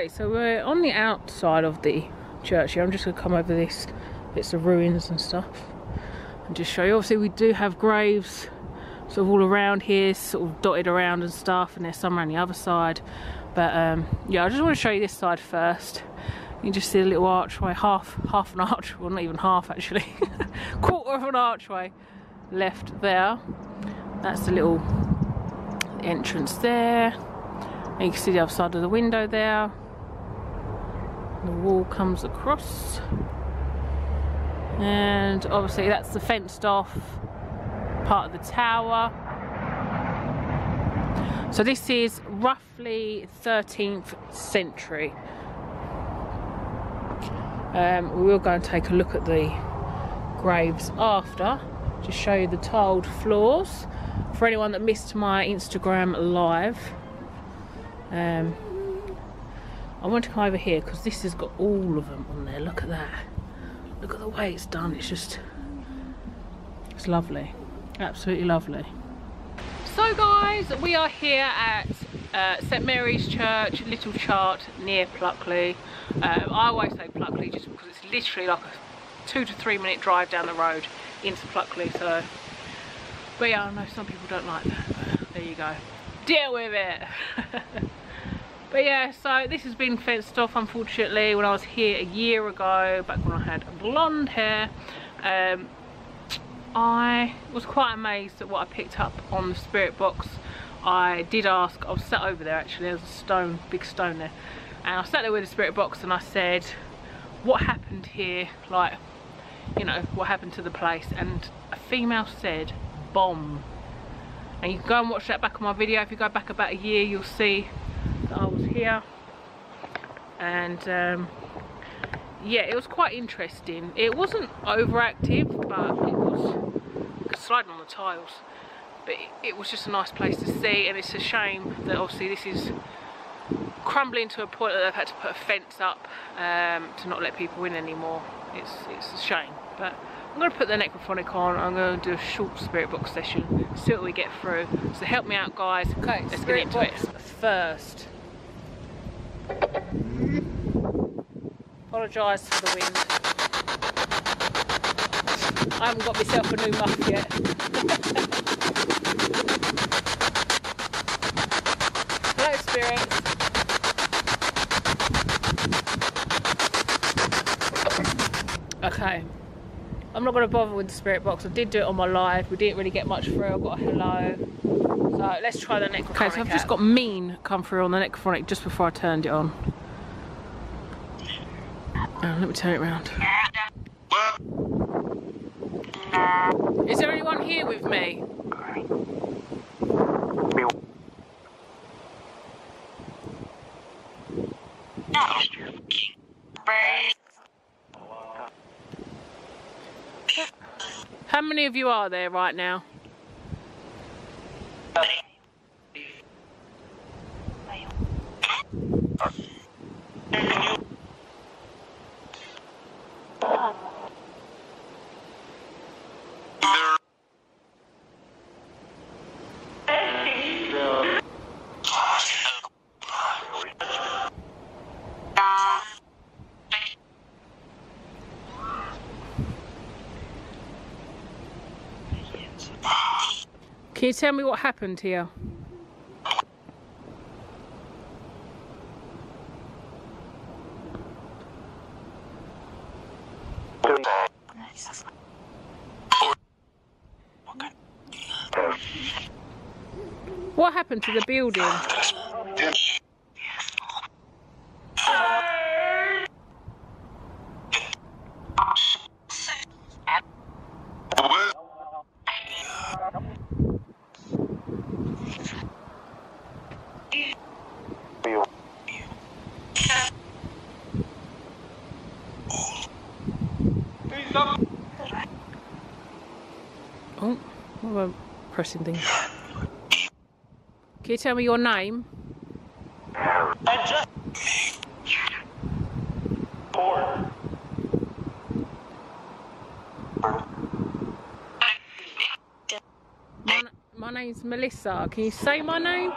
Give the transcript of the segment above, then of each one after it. Okay, so we're on the outside of the church here. I'm just going to come over this bits of ruins and stuff and just show you. Obviously we do have graves sort of all around here, sort of dotted around and stuff, and there's some around the other side, but yeah, I just want to show you this side first. You can just see a little archway, half an arch, well not even half actually, quarter of an archway left there. That's the little entrance there, and you can see the other side of the window there. The wall comes across, and obviously that's the fenced off part of the tower. So this is roughly 13th century. We will go and take a look at the graves after, to show you the tiled floors for anyone that missed my Instagram live. I want to come over here because this has got all of them on there. Look at that, look at the way it's done. It's just, it's lovely, absolutely lovely. So guys, we are here at St Mary's Church, Little Chart, near Pluckley. I always say Pluckley just because it's literally like a 2 to 3 minute drive down the road into Pluckley. So, but yeah, I know some people don't like that, but there you go, deal with it. But yeah, so this has been fenced off unfortunately. When I was here a year ago, back when I had blonde hair, I was quite amazed at what I picked up on the spirit box. I did ask, I was sat over there actually, there's a stone, big stone there, and I sat there with the spirit box and I said, what happened here, like, you know, what happened to the place? And a female said, bomb. And you can go and watch that back on my video. If you go back about a year, you'll see that I was here. And yeah, it was quite interesting. It wasn't overactive, but it was sliding on the tiles. But it was just a nice place to see, and it's a shame that obviously this is crumbling to a point that they've had to put a fence up to not let people in anymore. It's a shame, but I'm going to put the Necrophonic on. I'm going to do a short spirit box session, see what we get through. So help me out guys. Okay, let's get into it. First, apologise for the wind. I haven't got myself a new muff yet. Hello spirits. Okay, I'm not going to bother with the spirit box. I did do it on my live. We didn't really get much through. I got a hello. So let's try the Necrophonic. Okay, so I've just got mean come through on the Necrophonic just before I turned it on. Let me turn it round. Is there anyone here with me? How many of you are there right now? Can you tell me what happened here? What happened to the building? Pressing things. Can you tell me your name? My name's Melissa. Can you say my name?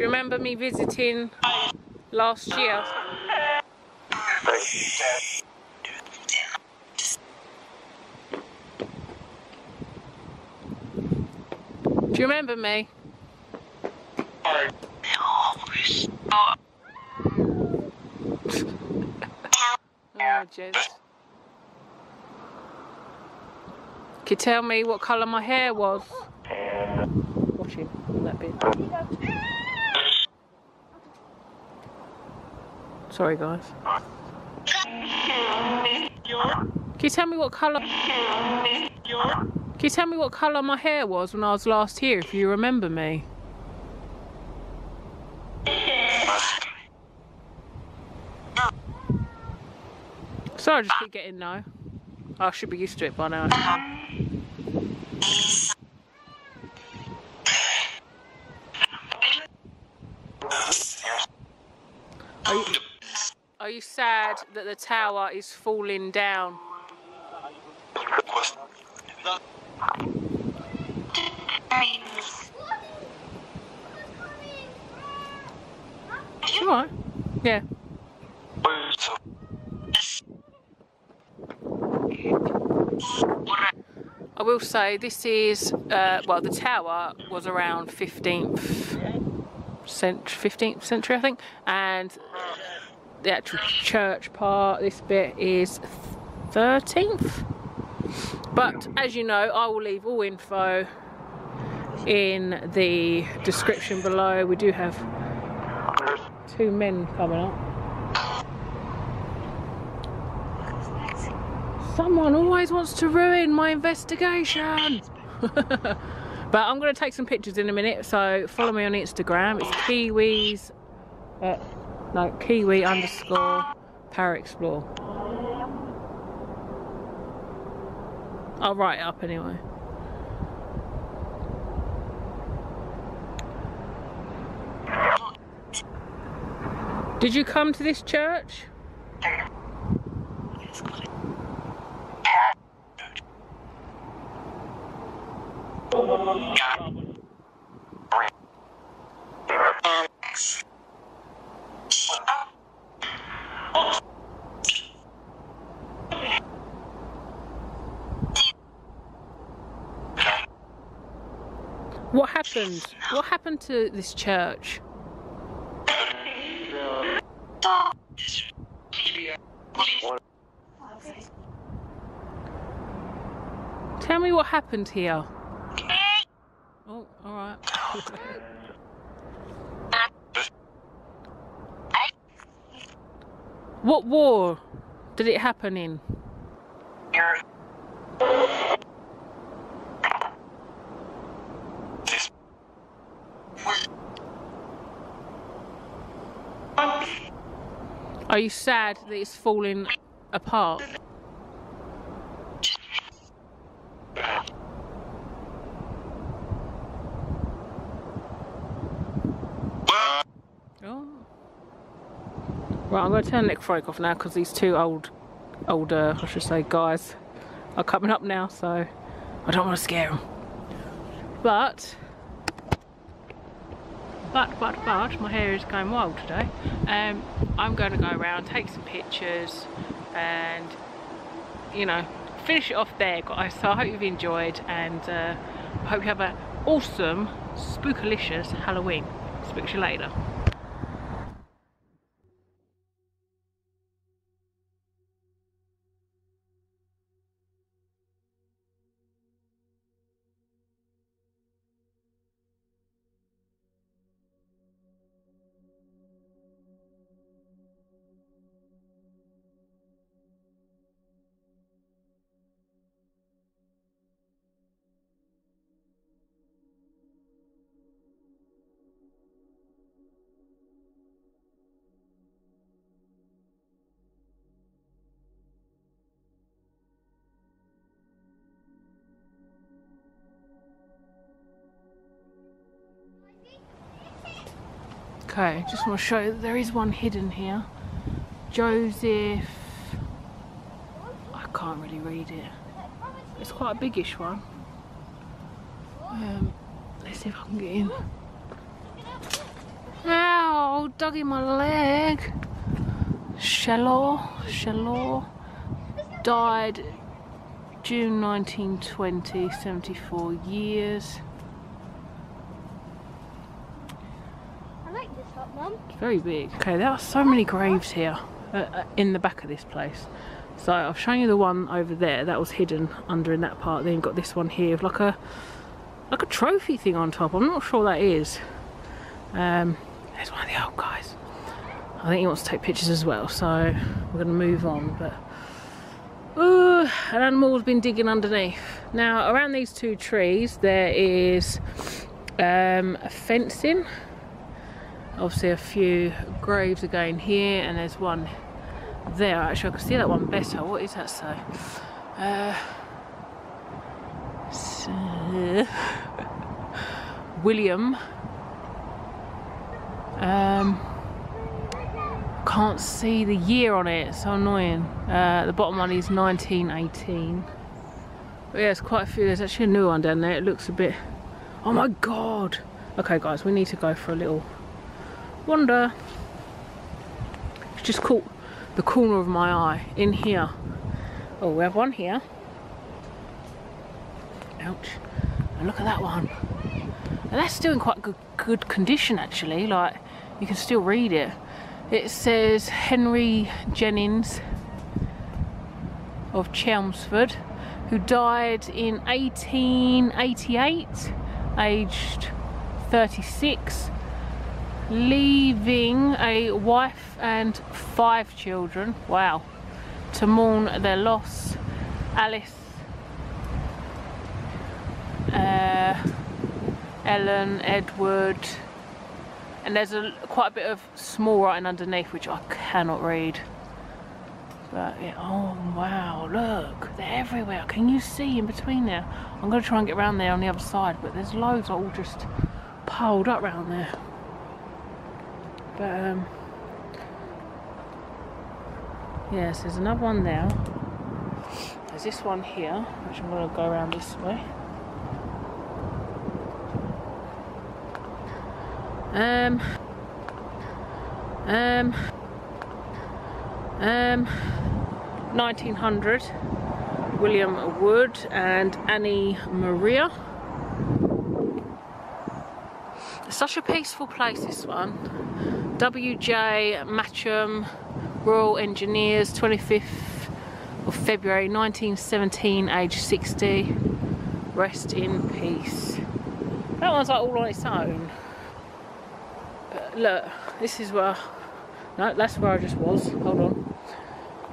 Do you remember me visiting last year? Do you remember me? Oh, Jesus. Could you tell me what colour my hair was? Watch it, that bit. Sorry, guys. Can you tell me what colour? Can you tell me what colour my hair was when I was last here, if you remember me? Sorry, I just keep getting no. I should be used to it by now. Are you sad that the tower is falling down? You alright? Yeah. I will say this is, well, the tower was around 15th century, I think, and the actual church part, this bit, is 13th. But as you know, I will leave all info in the description below. We do have two men coming up. Someone always wants to ruin my investigation. But I'm going to take some pictures in a minute, so follow me on Instagram. It's Kiwi_ParaXplore. I'll write it up anyway. Did you come to this church? What happened? What happened to this church? Tell me what happened here. Oh, all right. What war did it happen in? Are you sad that it's falling apart? Right, I'm going to turn Necrophonic off now because these two older, I should say, guys are coming up now, so I don't want to scare them. But, my hair is going wild today. I'm going to go around, take some pictures and, you know, finish it off there, guys. So I hope you've enjoyed and I hope you have an awesome, spookalicious Halloween. Speak to you later. Okay, just want to show you that there is one hidden here. Joseph, I can't really read it. It's quite a biggish one. Let's see if I can get in. Oh, doggy my leg. Shallow died June 1920, 74 years. I like this hut, Mum. It's very big. Okay, there are so many graves here in the back of this place. So I've shown you the one over there that was hidden under in that part. Then you've got this one here with like a trophy thing on top. I'm not sure that is. There's one of the old guys. I think he wants to take pictures as well, so we're going to move on. But an animal's been digging underneath. Now around these two trees there is a fencing. Obviously a few graves again here, and there's one there. Actually I can see that one better. What is that say? William. Can't see the year on it, so annoying. The bottom one is 1918. But yeah, it's quite a few. There's actually a new one down there. It looks a bit... Oh my god! Okay guys, we need to go for a little wander. It's just caught the corner of my eye in here. Oh, we have one here. Ouch. And look at that one. And that's still in quite good condition actually, like you can still read it. It says Henry Jennings of Chelmsford, who died in 1888, aged 36, leaving a wife and 5 children, wow, to mourn their loss. Alice, Ellen, Edward. And there's quite a bit of small writing underneath which I cannot read. But yeah, oh wow, look, they're everywhere. Can you see in between there? I'm going to try and get around there on the other side, but there's loads all just piled up around there. But yes, there's another one there. There's this one here, which I'm going to go around this way. Um, 1900, William Wood and Annie Maria. Such a peaceful place, this one. WJ Matcham, Royal Engineers, 25th of February 1917, age 60. Rest in peace. That one's like all on its own. Look, this is where... No, that's where I just was. Hold on.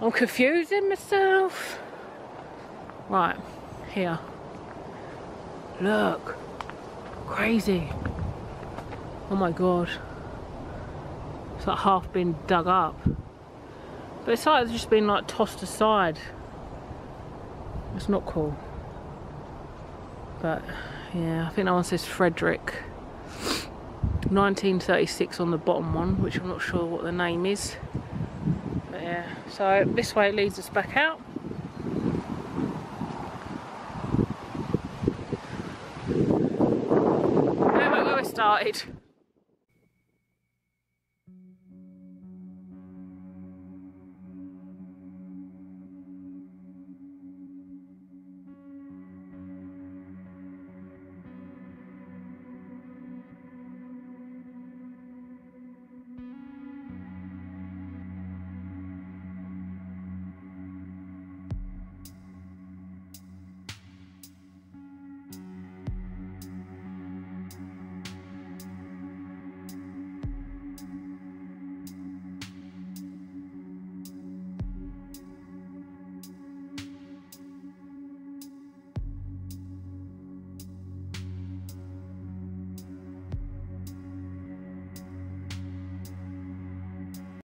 I'm confusing myself. Right, here. Look. Crazy. Oh my god. It's like half been dug up. But it's like it's just been like tossed aside. It's not cool. But, yeah, I think that one says Frederick. 1936 on the bottom one, which I'm not sure what the name is. But yeah, so this way it leads us back out. We're back where we started.